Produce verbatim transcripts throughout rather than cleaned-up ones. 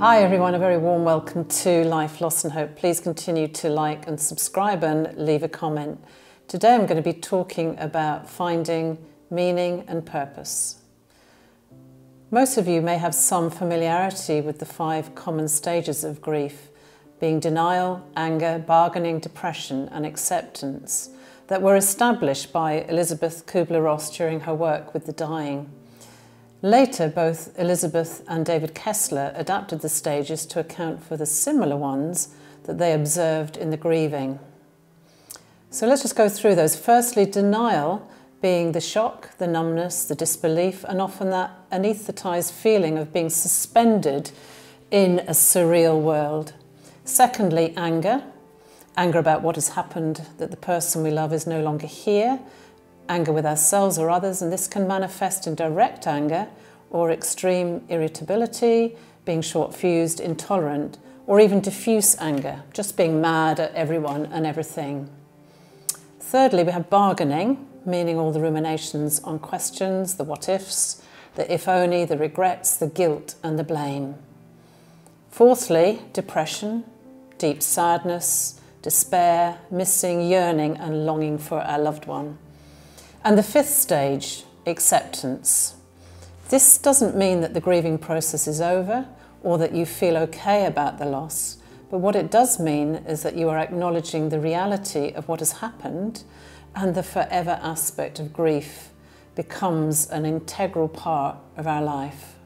Hi everyone, a very warm welcome to Life, Loss and Hope. Please continue to like and subscribe and leave a comment. Today I'm going to be talking about finding meaning and purpose. Most of you may have some familiarity with the five common stages of grief, being denial, anger, bargaining, depression and acceptance, that were established by Elizabeth Kubler-Ross during her work with the dying. Later, both Elizabeth and David Kessler adapted the stages to account for the similar ones that they observed in the grieving. So let's just go through those. Firstly, denial, being the shock, the numbness, the disbelief, and often that anaesthetised feeling of being suspended in a surreal world. Secondly, anger, anger about what has happened, that the person we love is no longer here, anger with ourselves or others, and this can manifest in direct anger or extreme irritability, being short-fused, intolerant, or even diffuse anger, just being mad at everyone and everything. Thirdly, we have bargaining, meaning all the ruminations on questions, the what-ifs, the if-only, the regrets, the guilt and the blame. Fourthly, depression, deep sadness, despair, missing, yearning and longing for our loved one. And the fifth stage, acceptance. This doesn't mean that the grieving process is over or that you feel okay about the loss, but what it does mean is that you are acknowledging the reality of what has happened, and the forever aspect of grief becomes an integral part of our life.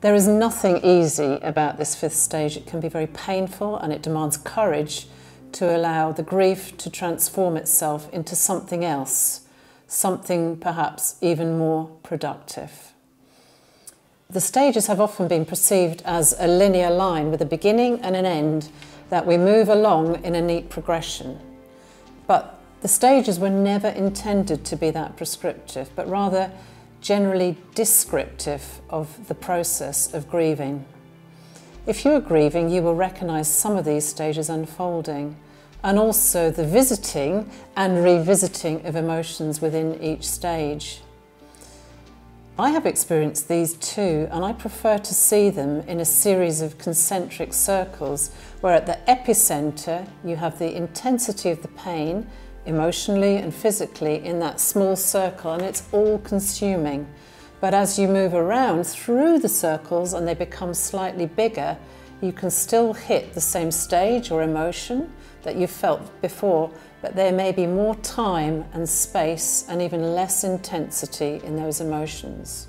There is nothing easy about this fifth stage. It can be very painful and it demands courage to allow the grief to transform itself into something else, something perhaps even more productive. The stages have often been perceived as a linear line with a beginning and an end that we move along in a neat progression. But the stages were never intended to be that prescriptive, but rather generally descriptive of the process of grieving. If you are grieving, you will recognise some of these stages unfolding, and also the visiting and revisiting of emotions within each stage. I have experienced these too, and I prefer to see them in a series of concentric circles, where at the epicentre you have the intensity of the pain, emotionally and physically, in that small circle, and it's all-consuming. But as you move around through the circles and they become slightly bigger, you can still hit the same stage or emotion that you felt before, but there may be more time and space and even less intensity in those emotions.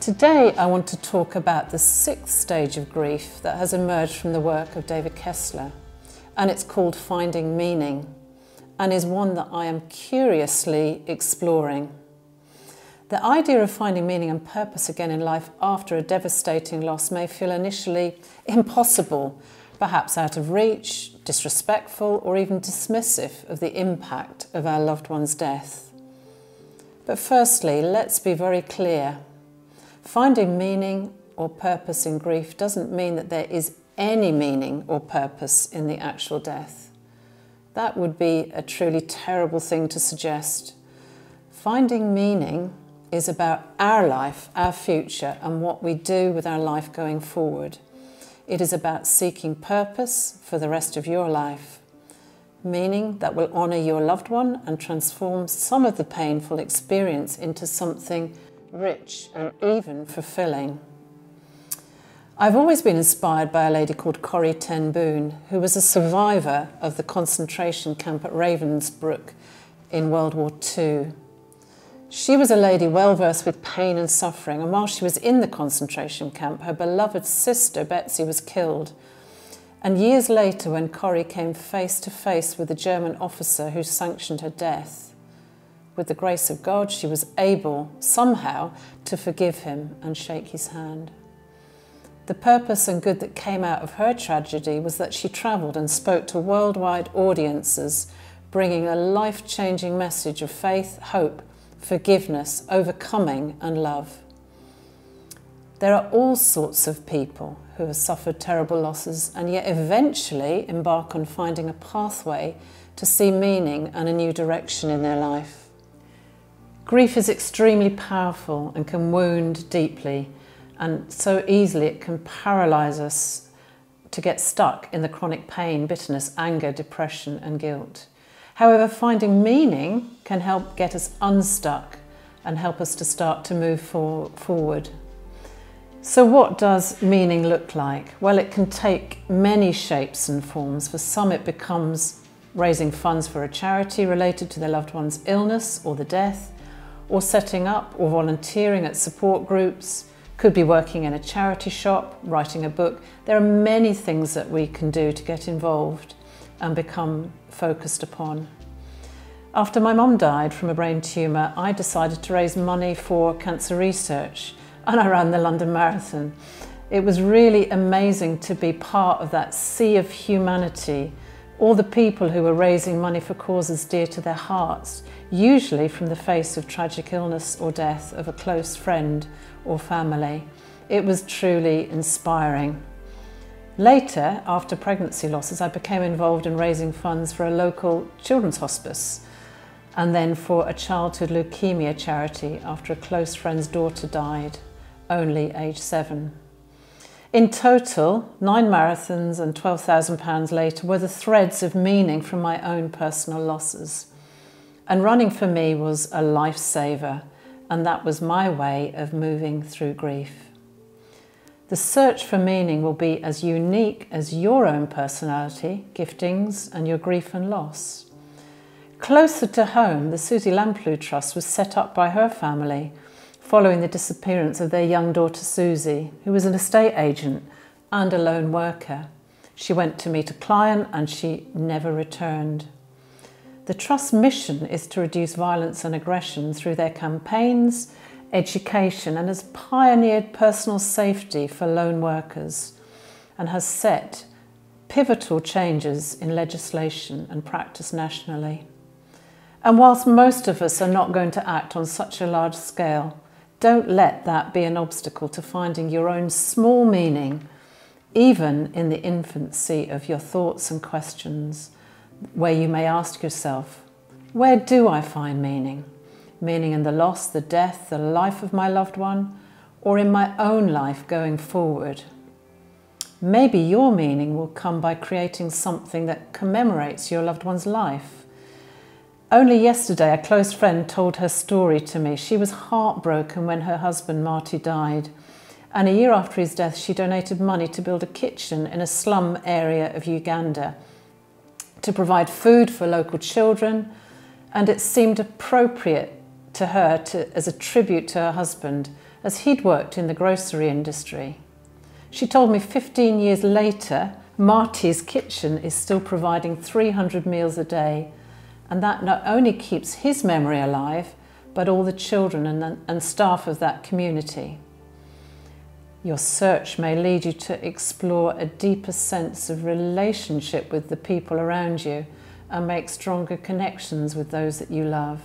Today I want to talk about the sixth stage of grief that has emerged from the work of David Kessler, and it's called finding meaning, and is one that I am curiously exploring. The idea of finding meaning and purpose again in life after a devastating loss may feel initially impossible, perhaps out of reach, disrespectful or even dismissive of the impact of our loved one's death. But firstly, let's be very clear. Finding meaning or purpose in grief doesn't mean that there is any meaning or purpose in the actual death. That would be a truly terrible thing to suggest. Finding meaning is about our life, our future, and what we do with our life going forward. It is about seeking purpose for the rest of your life, meaning that will honour your loved one and transform some of the painful experience into something rich and even fulfilling. I've always been inspired by a lady called Corrie Ten Boom, who was a survivor of the concentration camp at Ravensbrück in World War Two. She was a lady well versed with pain and suffering, and while she was in the concentration camp, her beloved sister Betsy was killed. And years later, when Corrie came face to face with the German officer who sanctioned her death, with the grace of God, she was able somehow to forgive him and shake his hand. The purpose and good that came out of her tragedy was that she travelled and spoke to worldwide audiences, bringing a life-changing message of faith, hope, forgiveness, overcoming and love. There are all sorts of people who have suffered terrible losses and yet eventually embark on finding a pathway to see meaning and a new direction in their life. Grief is extremely powerful and can wound deeply, And so easily it can paralyse us to get stuck in the chronic pain, bitterness, anger, depression and guilt. However, finding meaning can help get us unstuck and help us to start to move for, forward. So what does meaning look like? Well, it can take many shapes and forms. For some, it becomes raising funds for a charity related to their loved one's illness or the death, or setting up or volunteering at support groups. Could be working in a charity shop, writing a book. There are many things that we can do to get involved and become focused upon. After my mum died from a brain tumour, I decided to raise money for cancer research, and I ran the London Marathon. It was really amazing to be part of that sea of humanity, all the people who were raising money for causes dear to their hearts, usually from the face of tragic illness or death of a close friend or family. It was truly inspiring. Later, after pregnancy losses, I became involved in raising funds for a local children's hospice and then for a childhood leukemia charity after a close friend's daughter died, only age seven. In total, nine marathons and twelve thousand pounds later were the threads of meaning from my own personal losses. And running for me was a lifesaver, and that was my way of moving through grief. The search for meaning will be as unique as your own personality, giftings, and your grief and loss. Closer to home, the Susie Lamploo Trust was set up by her family following the disappearance of their young daughter Susie, who was an estate agent and a lone worker. She went to meet a client and she never returned. The Trust's mission is to reduce violence and aggression through their campaigns, education, and has pioneered personal safety for lone workers and has set pivotal changes in legislation and practice nationally. And whilst most of us are not going to act on such a large scale, don't let that be an obstacle to finding your own small meaning, even in the infancy of your thoughts and questions, where you may ask yourself, where do I find meaning? Meaning in the loss, the death, the life of my loved one, or in my own life going forward. Maybe your meaning will come by creating something that commemorates your loved one's life. Only yesterday, a close friend told her story to me. She was heartbroken when her husband, Marty, died. And a year after his death, she donated money to build a kitchen in a slum area of Uganda to provide food for local children, and it seemed appropriate to her to, as a tribute to her husband, as he'd worked in the grocery industry. She told me fifteen years later, Marty's kitchen is still providing three hundred meals a day, and that not only keeps his memory alive, but all the children and, and staff of that community. Your search may lead you to explore a deeper sense of relationship with the people around you and make stronger connections with those that you love.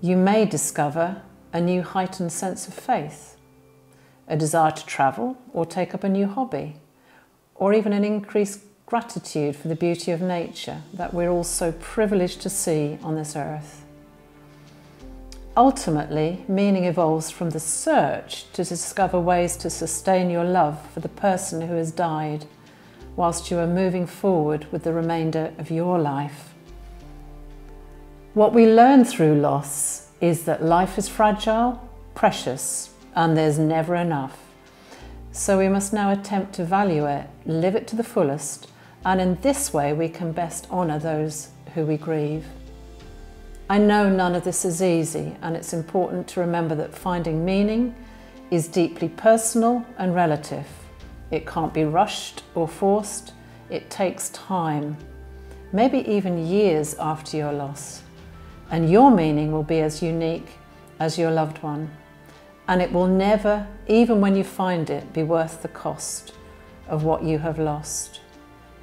You may discover a new heightened sense of faith, a desire to travel or take up a new hobby, or even an increased gratitude for the beauty of nature that we're all so privileged to see on this earth. Ultimately, meaning evolves from the search to discover ways to sustain your love for the person who has died, whilst you are moving forward with the remainder of your life. What we learn through loss is that life is fragile, precious, and there's never enough. So we must now attempt to value it, live it to the fullest, and in this way we can best honour those who we grieve. I know none of this is easy, and it's important to remember that finding meaning is deeply personal and relative. It can't be rushed or forced. It takes time, maybe even years after your loss. And your meaning will be as unique as your loved one. And it will never, even when you find it, be worth the cost of what you have lost.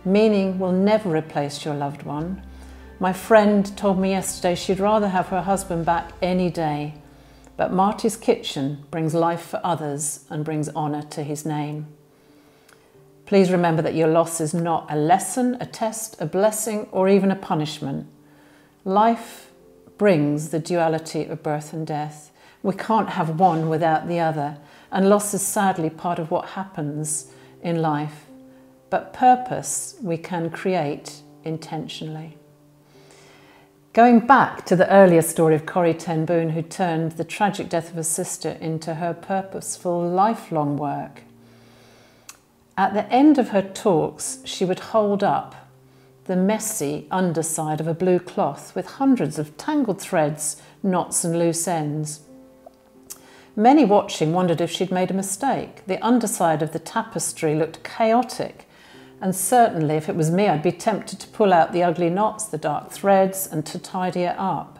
Meaning will never replace your loved one. My friend told me yesterday she'd rather have her husband back any day, but Marty's kitchen brings life for others and brings honour to his name. Please remember that your loss is not a lesson, a test, a blessing, or even a punishment. Life brings the duality of birth and death, We can't have one without the other, and loss is sadly part of what happens in life. But purpose we can create intentionally. Going back to the earlier story of Corrie Ten Boom, who turned the tragic death of her sister into her purposeful lifelong work. At the end of her talks, she would hold up the messy underside of a blue cloth with hundreds of tangled threads, knots and loose ends. Many watching wondered if she'd made a mistake. The underside of the tapestry looked chaotic, and certainly if it was me, I'd be tempted to pull out the ugly knots, the dark threads, and to tidy it up.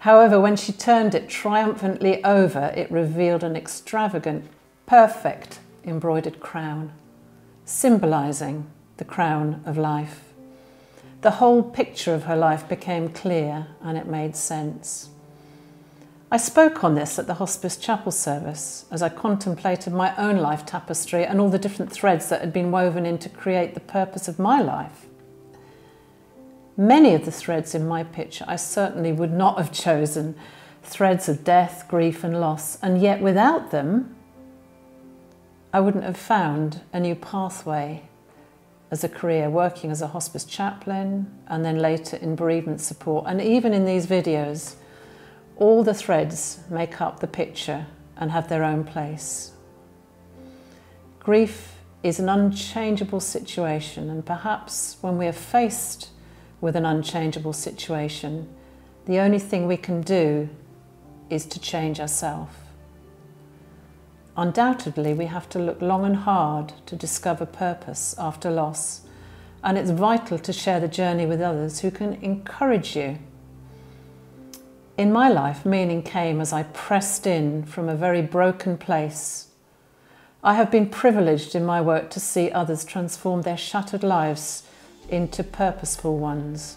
However, when she turned it triumphantly over, it revealed an extravagant, perfect embroidered crown, symbolising the crown of life. The whole picture of her life became clear, and it made sense. I spoke on this at the hospice chapel service as I contemplated my own life tapestry and all the different threads that had been woven in to create the purpose of my life. Many of the threads in my picture I certainly would not have chosen, threads of death, grief and loss, and yet without them I wouldn't have found a new pathway as a career, working as a hospice chaplain and then later in bereavement support, and even in these videos. All the threads make up the picture and have their own place. Grief is an unchangeable situation, and perhaps when we are faced with an unchangeable situation, the only thing we can do is to change ourselves. Undoubtedly, we have to look long and hard to discover purpose after loss, and it's vital to share the journey with others who can encourage you. In my life, meaning came as I pressed in from a very broken place. I have been privileged in my work to see others transform their shattered lives into purposeful ones.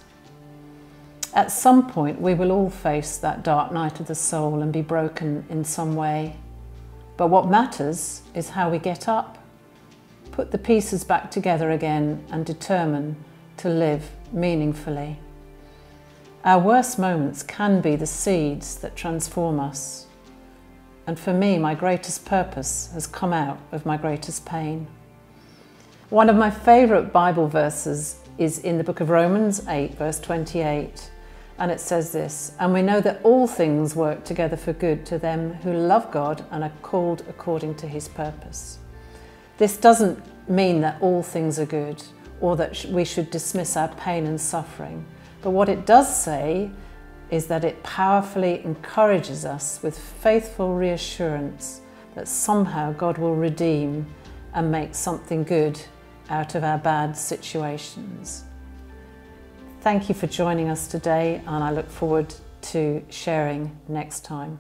At some point, we will all face that dark night of the soul and be broken in some way. But what matters is how we get up, put the pieces back together again, and determine to live meaningfully. Our worst moments can be the seeds that transform us. And for me, my greatest purpose has come out of my greatest pain. One of my favourite Bible verses is in the book of Romans eight, verse twenty-eight, and it says this, "And we know that all things work together for good to them who love God and are called according to his purpose." This doesn't mean that all things are good or that we should dismiss our pain and suffering. But what it does say is that it powerfully encourages us with faithful reassurance that somehow God will redeem and make something good out of our bad situations. Thank you for joining us today, and I look forward to sharing next time.